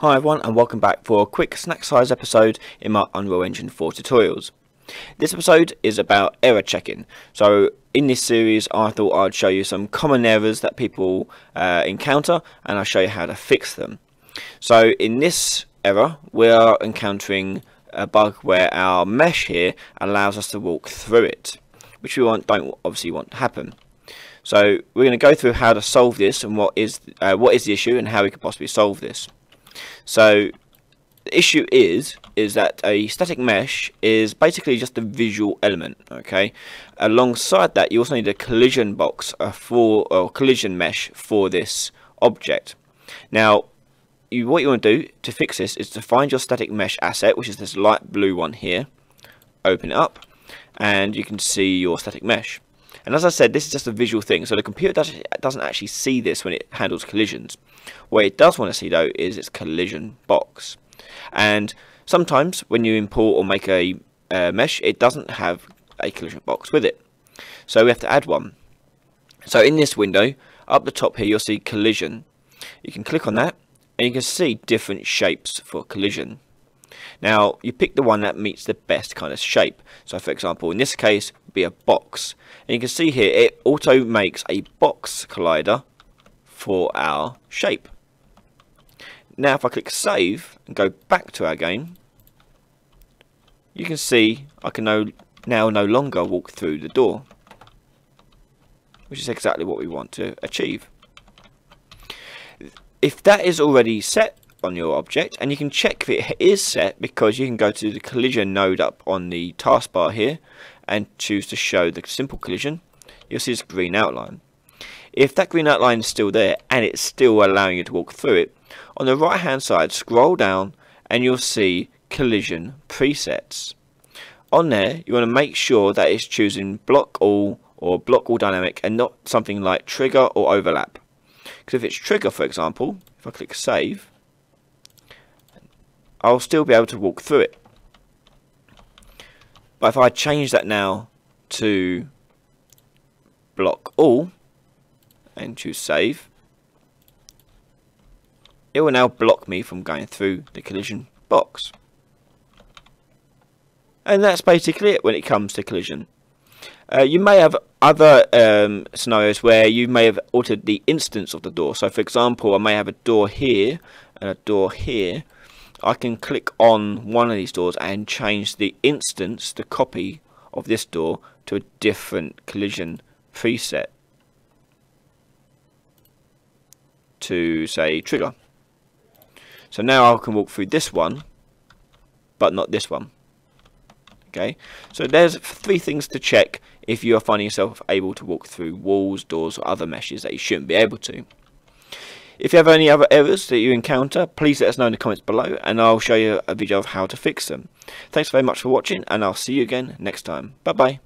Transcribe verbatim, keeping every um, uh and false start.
Hi everyone, and welcome back for a quick snack size episode in my Unreal Engine four tutorials. This episode is about error checking. So in this series I thought I'd show you some common errors that people uh, encounter, and I'll show you how to fix them. So in this error we are encountering a bug where our mesh here allows us to walk through it, which we want, don't obviously want to happen. So we're going to go through how to solve this and what is, uh, what is the issue and how we could possibly solve this. So the issue is is that a static mesh is basically just a visual element, okay? Alongside that you also need a collision box uh, for or collision mesh for this object. Now you, what you want to do to fix this is to find your static mesh asset, which is this light blue one here. Open it up and you can see your static mesh. And as I said, this is just a visual thing, so the computer doesn't actually see this when it handles collisions. What it does want to see though is its collision box. And sometimes when you import or make a uh, mesh, it doesn't have a collision box with it. So we have to add one. So in this window, up the top here, you'll see collision. You can click on that and you can see different shapes for collision. Now you pick the one that meets the best kind of shape. So for example, in this case it would be a box, and you can see here it auto makes a box collider for our shape. Now if I click save and go back to our game, you can see I can no, now no longer walk through the door, which is exactly what we want to achieve. If that is already set on your object, and you can check if it is set because you can go to the collision node up on the taskbar here and choose to show the simple collision, you'll see this green outline. If that green outline is still there and it's still allowing you to walk through it, on the right hand side scroll down and you'll see collision presets. On there you want to make sure that it's choosing block all or block all dynamic and not something like trigger or overlap, because if it's trigger, for example, if I click save, I'll still be able to walk through it. But if I change that now to block all and choose save, it will now block me from going through the collision box. And that's basically it when it comes to collision. Uh, you may have other um, scenarios where you may have altered the instance of the door. So for example, I may have a door here and a door here. I can click on one of these doors and change the instance, the copy of this door, to a different collision preset, to say trigger. So now I can walk through this one but not this one. Okay, so there's three things to check if you are finding yourself able to walk through walls, doors or other meshes that you shouldn't be able to. If you have any other errors that you encounter, please let us know in the comments below and I'll show you a video of how to fix them. Thanks very much for watching, and I'll see you again next time. Bye bye.